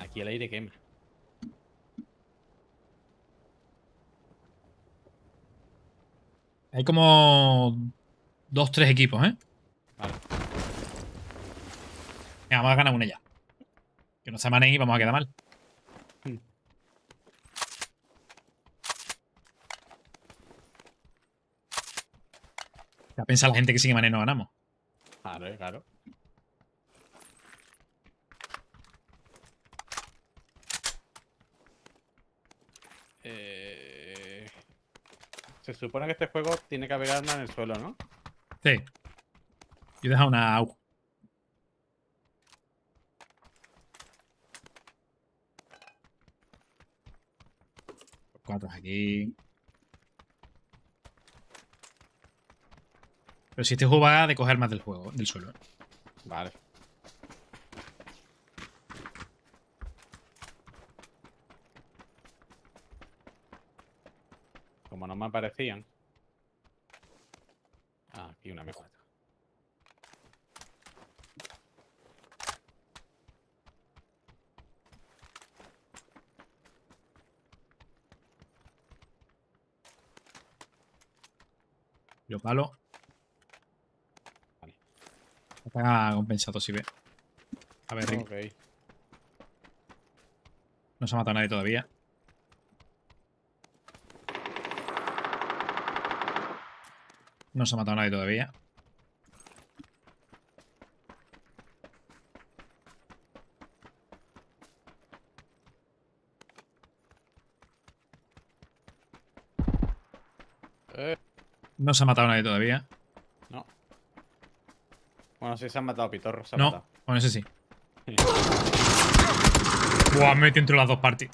Aquí el aire quema. Hay como 2-3 equipos, ¿eh? Vale. Venga, vamos a ganar una ya. Que no se manen y vamos a quedar mal. Ya piensa la gente que sin mané no ganamos. Claro, claro. Se supone que este juego tiene que haber armas en el suelo, ¿no? Sí. Yo he dejado una AUG. Cuatro aquí. Pero si este juego va de coger más del juego, del suelo. Vale. Como no me aparecían. Ah, aquí una mejor. Yo palo. Vale. Está compensado si ve. A ver, Rick. Okay. No se ha matado nadie todavía. No se ha matado nadie todavía. No se ha matado nadie todavía. No. Bueno, sí se han matado pitorros. No, matado. Bueno, ese sí. Buah, me metí entre las dos partes.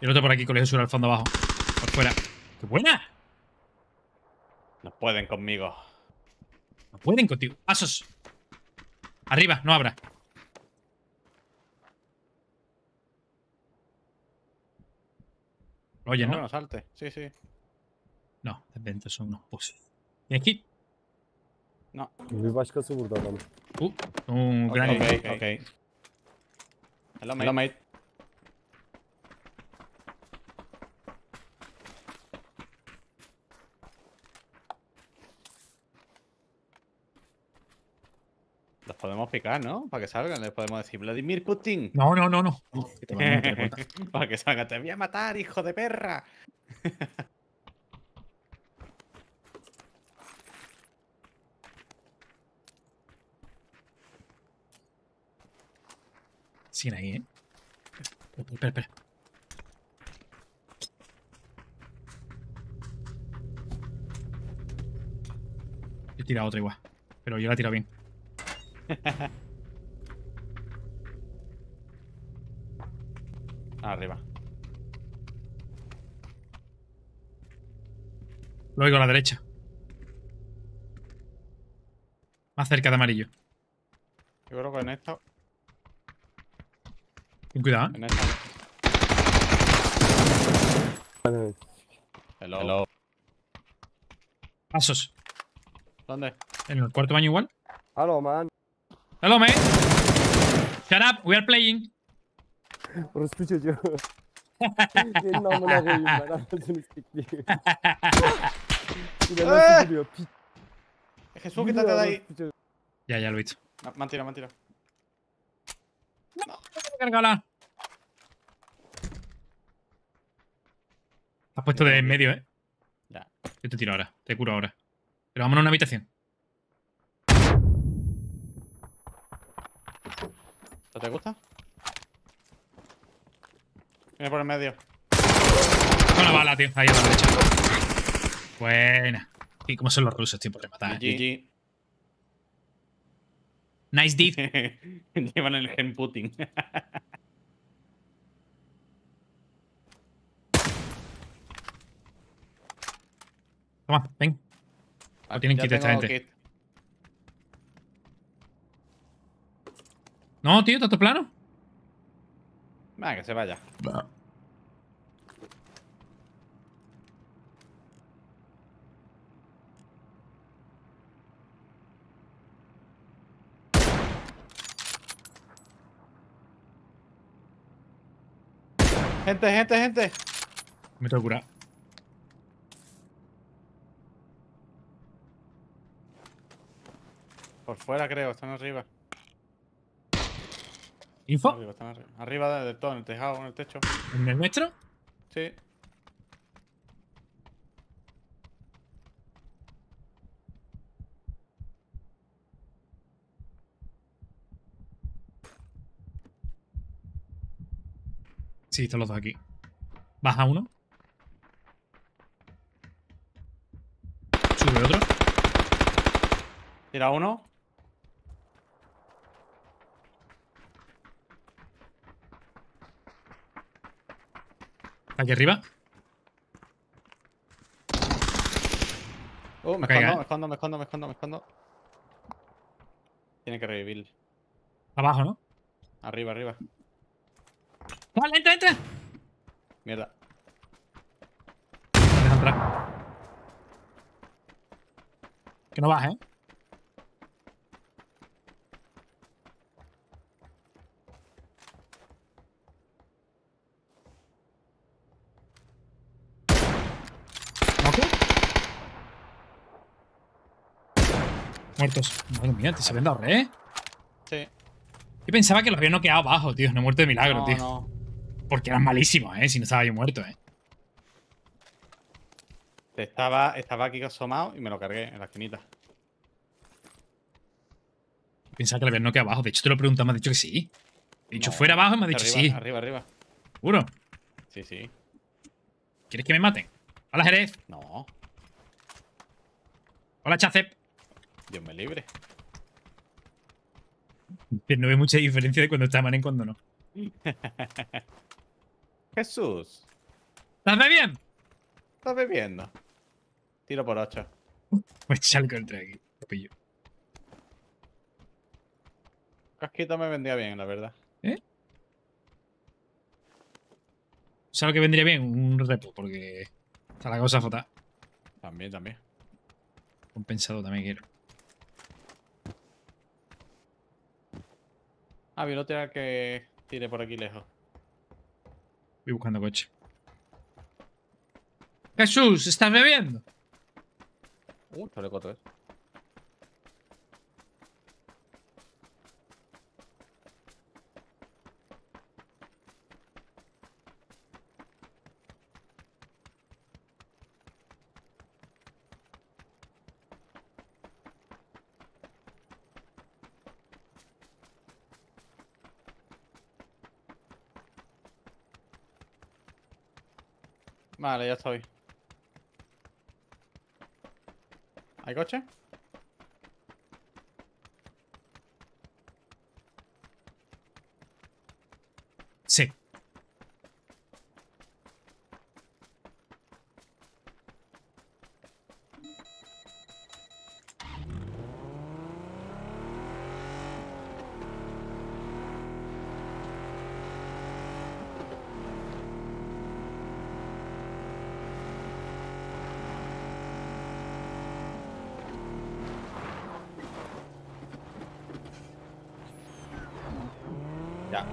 Y el otro por aquí, colegio sur al fondo abajo. Por fuera. ¡Qué buena! No pueden conmigo. No pueden contigo. ¡Pasos! Arriba, no abra. Oye, ¿no? Bueno, salte. Sí, sí. No, de repente son unos poses. ¿Tienes que ir? No. Bir başkası burada adam. Gran okay, okay, okay. Hello, mate. Hello, mate. Los podemos picar, ¿no? Para que salgan. Les podemos decir Vladimir Putin. No, no, no, no. Para que salgan. Te voy a matar, hijo de perra. Siguen ahí, ¿eh? Espera, espera. He tirado otra igual. Pero yo la he tirado bien. Arriba. Lo oigo a la derecha. Más cerca de amarillo. Yo creo que en esta. Ten cuidado, ¿eh? En esta. Hello. Hello. Pasos. ¿Dónde? En el cuarto baño igual. Hello, man. Hello, mate. Shut up, we are playing. Jesús, quítate de ahí. Ya, ya lo he visto. Mentira, mentira. No, cargala. Has puesto de en medio, ¿eh? Ya. Yo te tiro ahora, te curo ahora. Pero vámonos a una habitación. ¿Te gusta? Viene por el medio. Una bala, tío. Ahí a la derecha. Buena. ¿Y cómo son los rusos, tío? Por rematar. GG. Nice deed. Llevan el gen Putin. Toma, ven. Lo tienen quita esta gente. Kit. No, tío, tanto plano. Venga, que se vaya. Va. Gente, gente, gente. Me tengo que curar. Por fuera creo, están arriba. ¿Info? Arriba, están arriba. Arriba del todo, en el tejado, en el techo. ¿En el nuestro? Sí. Sí, están los dos aquí. Baja uno. Sube otro. Tira uno. Aquí arriba. Me escondo, me escondo. Tiene que revivir. Abajo, ¿no? Arriba, arriba. ¡Vale, entra, entra! Mierda. Deja entrar. Que no baje, ¿eh? Muertos. Madre mía, te se ven dado re. Sí. Yo pensaba que los había noqueado abajo, tío. No he muerto de milagro, tío. No. Porque eran malísimos, si no estaba yo muerto, Estaba aquí asomado y me lo cargué en la esquinita. Pensaba que lo había noqueado abajo. De hecho, te lo he preguntado, me has dicho que sí. He dicho fuera abajo y me has dicho arriba, sí. Arriba, arriba. ¿Seguro? Sí, sí. ¿Quieres que me maten? Hola, Jerez. No. Hola, Chacep. Dios me libre. No veo mucha diferencia de cuando está Manen y cuando no. Jesús. ¿Estás bebiendo? Estás bebiendo. Tiro por 8. Pues chal contra aquí. Lo pillo. Casquito me vendría bien, la verdad. ¿Sabes lo que vendría bien? Un repo, porque está la cosa fotada. También, también. Compensado también quiero. Ah, vi el otro que tire por aquí lejos. Voy buscando coche. ¡Jesús! ¿Estás bebiendo? Chaleco 3. Vale, ya estoy. ¿Hay coche? Sí. Ya.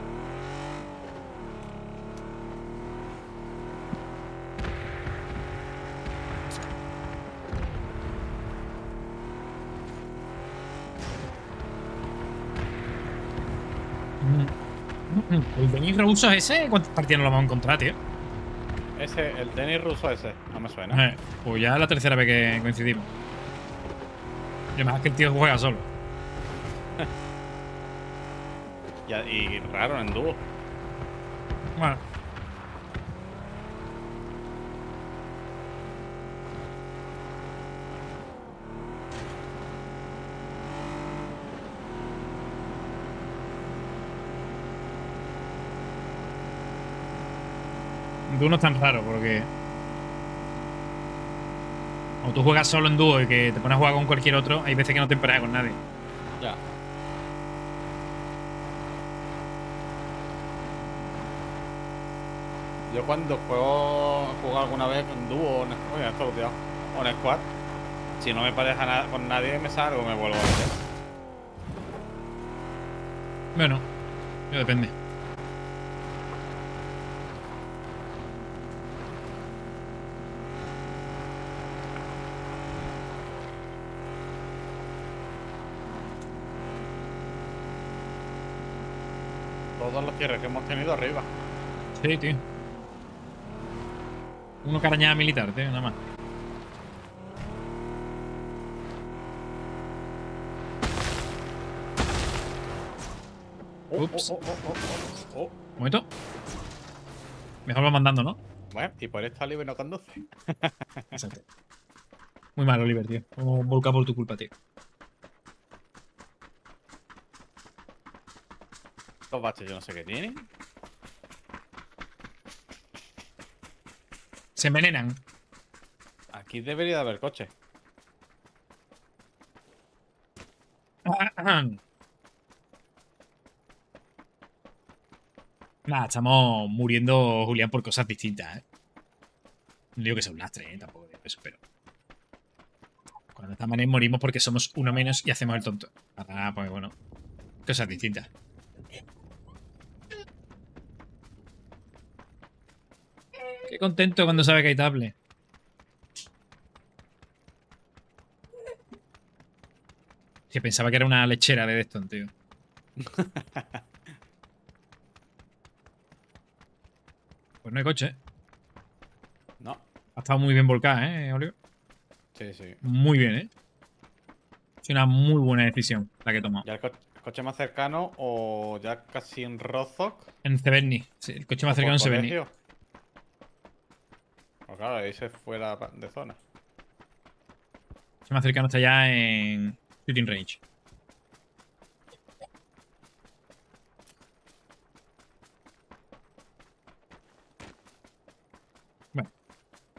El tenis ruso ese, ¿cuántas partidas no lo vamos a encontrar, tío? El tenis ruso ese, no me suena. Pues ya es la tercera vez que coincidimos. Y además es que el tío juega solo. Y raro en dúo. Bueno. En dúo no es tan raro porque cuando tú juegas solo en dúo y que te pones a jugar con cualquier otro, hay veces que no te emparejas con nadie. Ya. Yo cuando juego alguna vez en dúo o en squad, si no me pareja nada con nadie, me salgo y me vuelvo a meter. Bueno, ya depende. Todos los cierres que hemos tenido arriba. Sí, tío. Uno carañada militar, tío, nada más. Ups. Un momento. Mejor va mandando, ¿no? Bueno, y por esto Oliver no conduce. Exacto. Muy mal, Oliver, tío. Hemos volcado por tu culpa, tío. Estos baches yo no sé qué tienen. Se envenenan. Aquí debería de haber coche. Nada, estamos muriendo, Julián, por cosas distintas, ¿eh? No digo que sea un lastre, ¿eh? Tampoco digo eso, pero... Cuando estamos en morimos porque somos uno menos y hacemos el tonto. Ah, pues bueno. Cosas distintas. Qué contento cuando sabe que hay tablet. Que pensaba que era una lechera de Deston, tío. Pues no hay coche, ¿eh? No. Ha estado muy bien volcada, ¿eh, Oliver? Sí, sí. Muy bien, ¿eh? Es una muy buena decisión la que he tomado. Ya el coche más cercano o ya casi en Rozok. En Severny. Sí, el coche más cercano en Severny. Pues claro, ahí se fuera de zona. El más cercano está ya en Shooting Range. Bueno,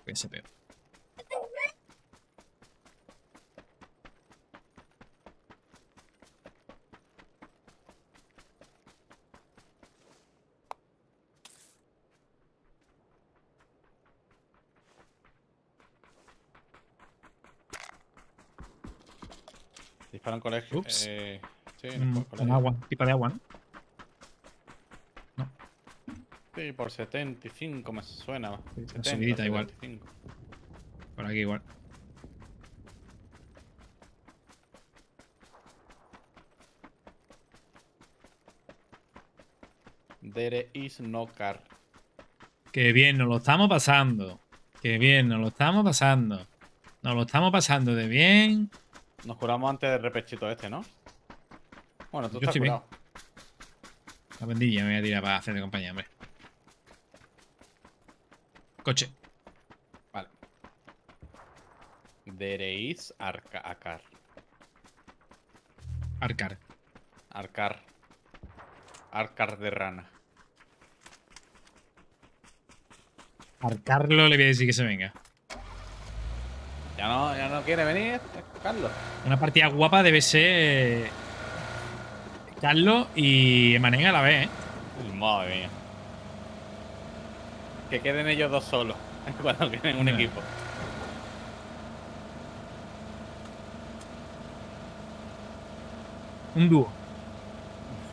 pensé peor. Disparan con el... Ups. Sí, con agua. Pipa de agua, ¿no? No. Sí, por 75 me suena. Sí, 70, una subidita 75. Igual. Por aquí igual. There is no car. Qué bien, nos lo estamos pasando. Qué bien, nos lo estamos pasando. Nos lo estamos pasando de bien... Nos curamos antes del repechito este, ¿no? Bueno, tú estás curado. La bendilla me voy a tirar para hacer de compañía, hombre. Coche. Vale. Dereis Arcar. Arcar. Arcar. Arcar de rana. Arcarlo le voy a decir que se venga. Ya no quiere venir, Carlos. Una partida guapa debe ser Carlos y Manega a la vez, ¿eh? Madre mía. Que queden ellos dos solos cuando queden un equipo. Un dúo.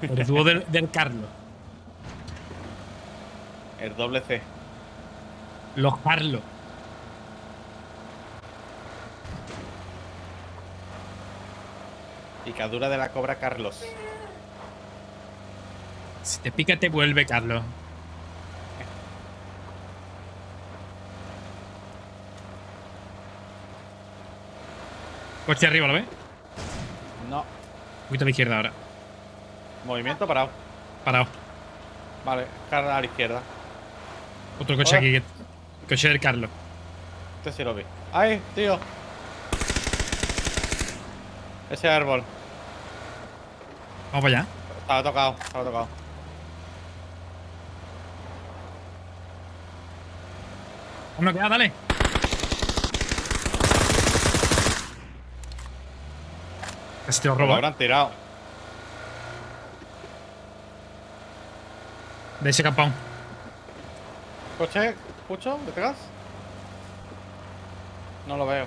El dúo del Carlos. El doble C. Los Carlos. Picadura de la cobra, Carlos. Si te pica, te vuelve, Carlos. Coche arriba, ¿lo ves? No. Un poquito a la izquierda ahora. Movimiento parado. Parado. Vale, carga a la izquierda. Otro coche. Hola. Aquí. El coche del Carlos. Este sí lo vi. ¡Ay, tío! Ese árbol. Vamos para allá. Estaba tocado, estaba tocado. Uno queda, dale. Casi te lo robo. Lo habrán tirado. De ese campón. Coche, ¿escucho? ¿Detrás? No lo veo.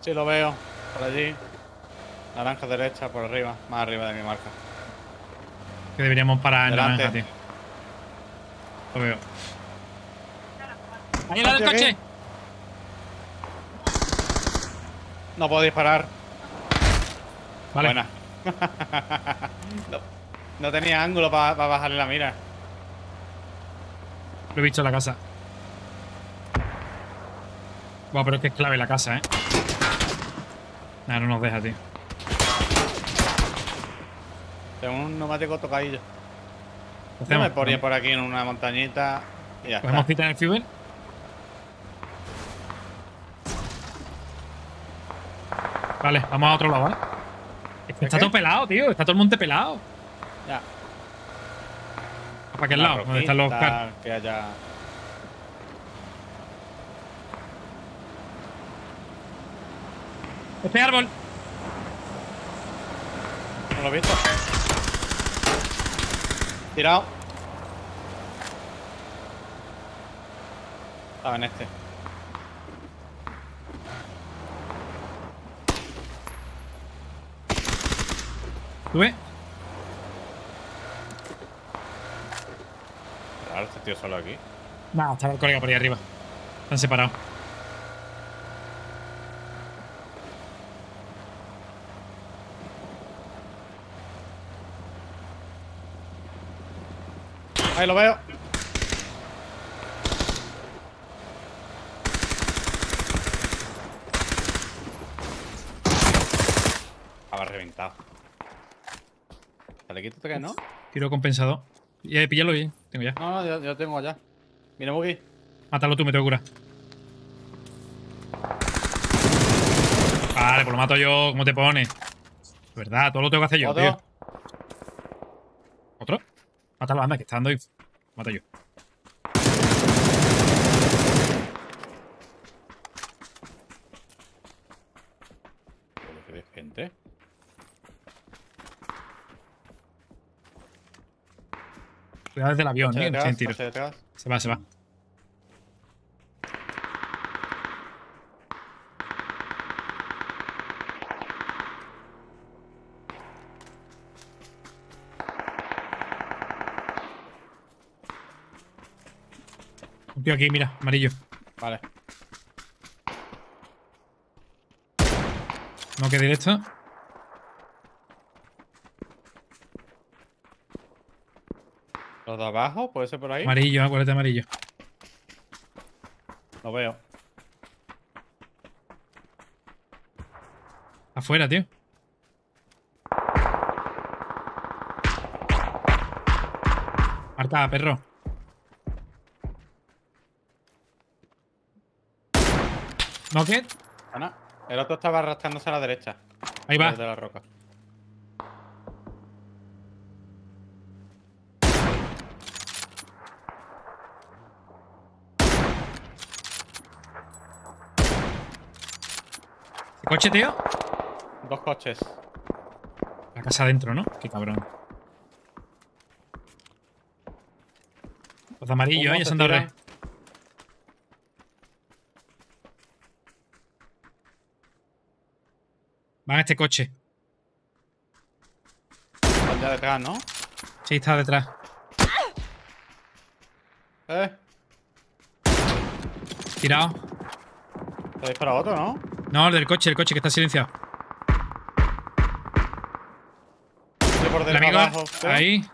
Sí, lo veo. Por allí. Naranja derecha, por arriba. Más arriba de mi marca. Que deberíamos parar en naranja, tío. Lo veo. ¡Ahí va el coche! No puedo disparar. Vale. Buena. No tenía ángulo para bajarle la mira. Lo he visto en la casa. Buah, pero es que es clave la casa, ¿eh? Nah, no nos deja, tío. Tengo un neumático tocadillo. No me ponía por aquí en una montañita y ya. ¿Podemos quitar el fuel? Vale, vamos a otro lado, ¿vale? Está todo pelado, tío. Está todo el monte pelado. Ya. ¿Para aquel lado? ¿Dónde están los carros? Que haya... Este árbol. No lo he visto. Tirado. Estaba en este. ¿Sube? Claro, este tío solo aquí. No, está el colega por ahí arriba. Están separados. Ahí lo veo. Estaba reventado. ¿Le quito toque, no? Tiro compensado. Píllalo bien. Tengo ya. No, yo tengo ya. Mira, Buggy. Mátalo tú, me tengo que curar. Vale, pues lo mato yo. ¿Cómo te pones? Es verdad, todo lo tengo que hacer yo, ¿otro? Tío. ¿Otro? Mátalo, anda, que está dando y... Mato yo. ¿Qué ves, gente? Cuidado desde el avión, tío. No tienen tiro. Se va, se va. Un tío aquí, mira, amarillo. Vale. No, que directo. ¿Los de abajo? ¿Puede ser por ahí? Amarillo, acuérdate, amarillo. Lo veo. Afuera, tío. Marca, perro. ¿Knocket? Ah, no. El otro estaba arrastrándose a la derecha. Ahí va. Desde la roca. ¿Coche, tío? Dos coches. La casa adentro, ¿no? Qué cabrón. Los de amarillo, ya se han dado re. Van a este coche. Está detrás, ¿no? Sí, está detrás. Tirado. ¿Te ha disparado otro, no? No, el del coche que está silenciado. Estoy por delante abajo. Ahí.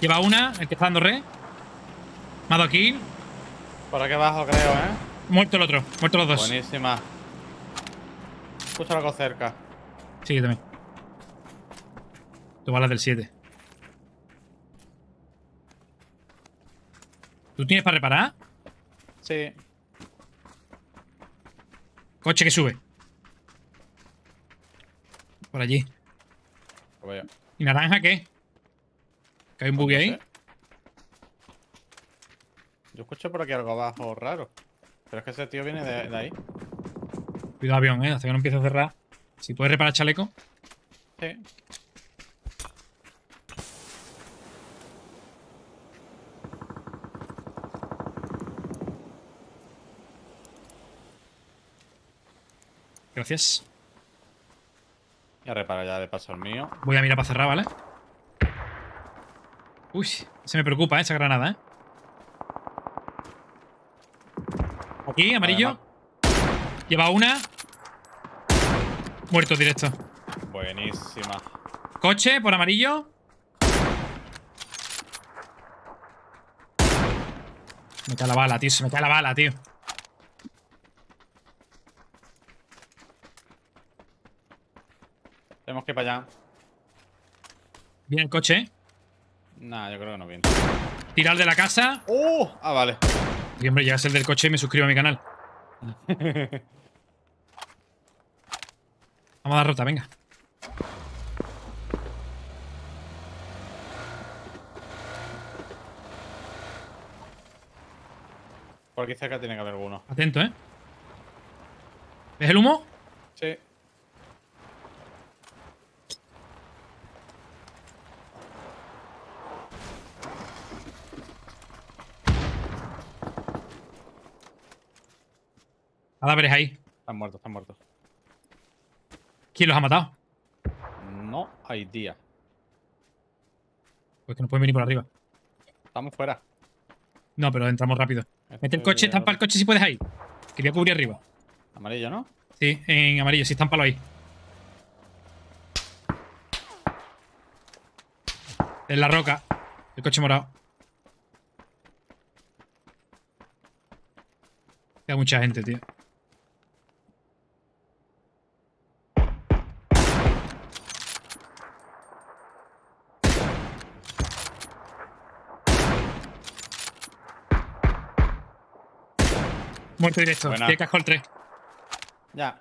Lleva una, el que está dando re. Mado aquí. Por aquí abajo, creo, ¿eh? Muerto el otro, muerto los dos. Buenísima. Escucho algo cerca. Sí, yo también. Tú balas del 7. ¿Tú tienes para reparar? Sí. Coche que sube. Por allí. ¿Y naranja qué? ¿Que hay un buggy ahí? Yo escucho por aquí algo abajo raro. Pero es que ese tío viene de ahí. Cuidado avión, hasta que no empiece a cerrar. Si puedes reparar chaleco. Sí. Gracias. Voy a reparar ya de paso el mío. Voy a mirar para cerrar, ¿vale? Uy, se me preocupa esa granada, Aquí, amarillo. Además. Lleva una. Muerto directo. Buenísima. Coche por amarillo. Me cae la bala, tío. Se me cae la bala, tío. Tenemos que ir para allá. ¿Viene el coche? Nah, yo creo que no viene. Tirar de la casa. ¡Oh! Ah, vale. Y hombre, llegas el del coche y me suscribo a mi canal. Vamos a dar ruta, venga. Por aquí cerca tiene que haber alguno. Atento, ¿eh? ¿Ves el humo? Sí. Cadáveres ahí. Están muertos, están muertos. ¿Quién los ha matado? No hay día. Pues que no pueden venir por arriba. Estamos fuera. No, pero entramos rápido. Mete el coche, estampa el coche si puedes ahí. Quería cubrir arriba. Amarillo, ¿no? Sí, en amarillo, sí, estámpalo ahí. En la roca. El coche morado. Queda mucha gente, tío. Muerto directo, tiene casco el 3. Ya.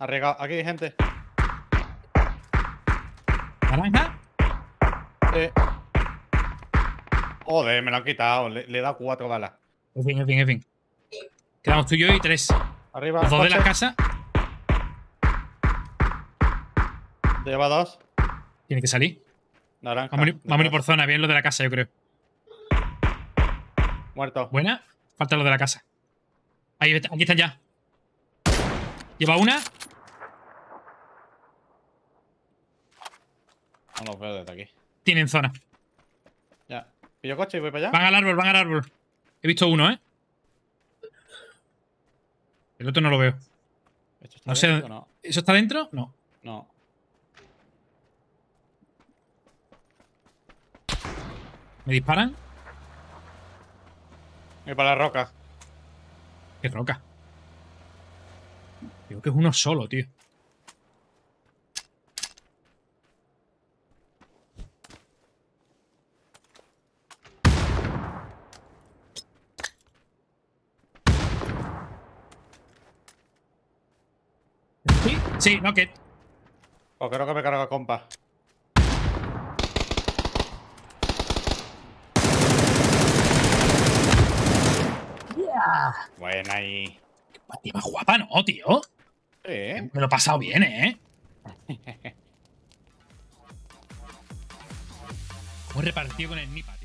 Arriesgado. Aquí hay gente. ¿Naranja? Joder, me lo han quitado. Le he dado 4 balas. En fin. Quedamos tú y yo y 3. Arriba. Los 2 de la casa. Te lleva 2. Tiene que salir. Naranja. Vamos a ir por zona. Bien lo de la casa, yo creo. Muerto. Buena. Falta lo de la casa. Ahí, aquí están ya. Lleva una. No los veo desde aquí. Tienen zona. Ya. Pillo coche y voy para allá. Van al árbol. He visto uno, El otro no lo veo. ¿Esto está dentro o no? ¿Eso está dentro? No. No. ¿Me disparan? Voy para la roca. ¡Qué roca! Creo que es uno solo, tío. ¿Sí? Sí, no, que... Pues creo que me carga, compa. Buena ahí. Qué partida más guapa, ¿no, tío? Sí. Me lo he pasado bien, ¿Cómo he repartido con el Snipaaa?